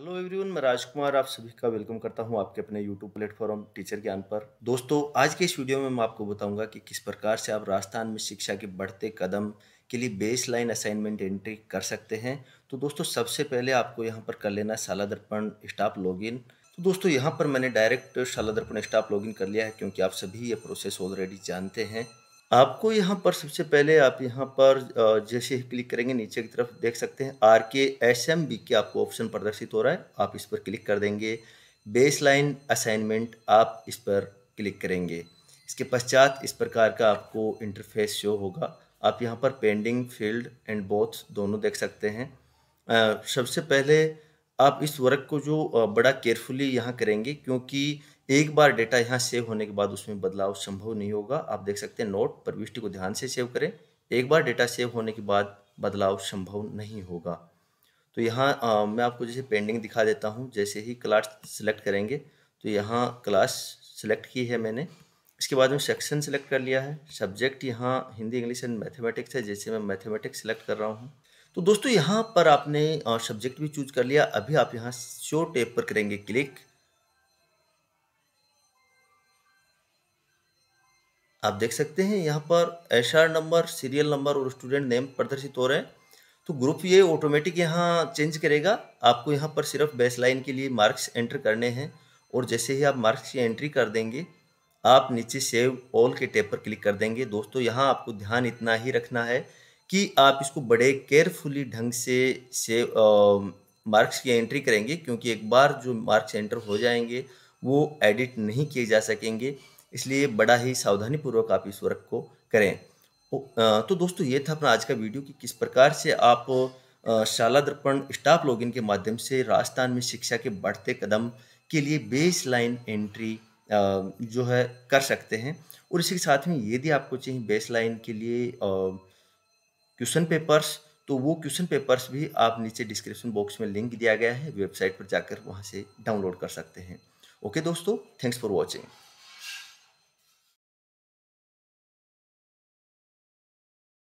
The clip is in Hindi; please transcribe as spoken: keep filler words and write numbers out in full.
हेलो एवरीवन, मैं राजकुमार आप सभी का वेलकम करता हूं आपके अपने यूट्यूब प्लेटफॉर्म टीचर ज्ञान पर। दोस्तों, आज के इस वीडियो में मैं आपको बताऊंगा कि किस प्रकार से आप राजस्थान में शिक्षा के बढ़ते कदम के लिए बेस लाइन असाइनमेंट एंट्री कर सकते हैं। तो दोस्तों, सबसे पहले आपको यहां पर कर लेना है शाला दर्पण स्टाफ लॉगिन। तो दोस्तों, यहाँ पर मैंने डायरेक्ट शाला दर्पण स्टाफ लॉगिन कर लिया है क्योंकि आप सभी ये प्रोसेस ऑलरेडी जानते हैं। आपको यहाँ पर सबसे पहले आप यहाँ पर जैसे ही क्लिक करेंगे, नीचे की तरफ देख सकते हैं आर के एस एम बी के आपको ऑप्शन प्रदर्शित हो रहा है। आप इस पर क्लिक कर देंगे। बेस लाइन असाइनमेंट आप इस पर क्लिक करेंगे। इसके पश्चात इस प्रकार का आपको इंटरफेस शो होगा। आप यहाँ पर पेंडिंग, फील्ड एंड बोथ दोनों देख सकते हैं। आ, सबसे पहले आप इस वर्क को जो बड़ा केयरफुली यहाँ करेंगे क्योंकि एक बार डेटा यहाँ सेव होने के बाद उसमें बदलाव संभव नहीं होगा। आप देख सकते हैं, नोट प्रविष्टि को ध्यान से सेव करें। एक बार डेटा सेव होने के बाद बदलाव संभव नहीं होगा। तो यहाँ आ, मैं आपको जैसे पेंडिंग दिखा देता हूँ। जैसे ही क्लास सिलेक्ट करेंगे तो यहाँ क्लास सिलेक्ट की है मैंने। इसके बाद में सेक्शन सिलेक्ट कर लिया है। सब्जेक्ट यहाँ हिंदी, इंग्लिश एंड मैथमेटिक्स है। जैसे मैं मैथमेटिक्स सिलेक्ट कर रहा हूँ तो दोस्तों यहाँ पर आपने सब्जेक्ट भी चूज कर लिया। अभी आप यहाँ शो टैब पर करेंगे क्लिक। आप देख सकते हैं यहाँ पर एसआर नंबर, सीरियल नंबर और स्टूडेंट नेम प्रदर्शित हो रहे हैं। तो ग्रुप ये ऑटोमेटिक यहाँ चेंज करेगा। आपको यहाँ पर सिर्फ बेस लाइन के लिए मार्क्स एंटर करने हैं और जैसे ही आप मार्क्स की एंट्री कर देंगे, आप नीचे सेव ऑल के टैब पर क्लिक कर देंगे। दोस्तों, यहाँ आपको ध्यान इतना ही रखना है कि आप इसको बड़े केयरफुली ढंग से सेव मार्क्स की एंट्री करेंगे क्योंकि एक बार जो मार्क्स एंटर हो जाएंगे वो एडिट नहीं किए जा सकेंगे। इसलिए बड़ा ही सावधानीपूर्वक आप इस वर्क को करें। तो दोस्तों, ये था अपना आज का वीडियो कि किस प्रकार से आप शाला दर्पण स्टाफ लॉगिन के माध्यम से राजस्थान में शिक्षा के बढ़ते कदम के लिए बेस लाइन एंट्री जो है कर सकते हैं। और इसी के साथ में यदि आपको चाहिए बेस लाइन के लिए क्वेश्चन पेपर्स, तो वो क्वेश्चन पेपर्स भी आप नीचे डिस्क्रिप्शन बॉक्स में लिंक दिया गया है, वेबसाइट पर जाकर वहाँ से डाउनलोड कर सकते हैं। ओके दोस्तों, थैंक्स फॉर वॉचिंग।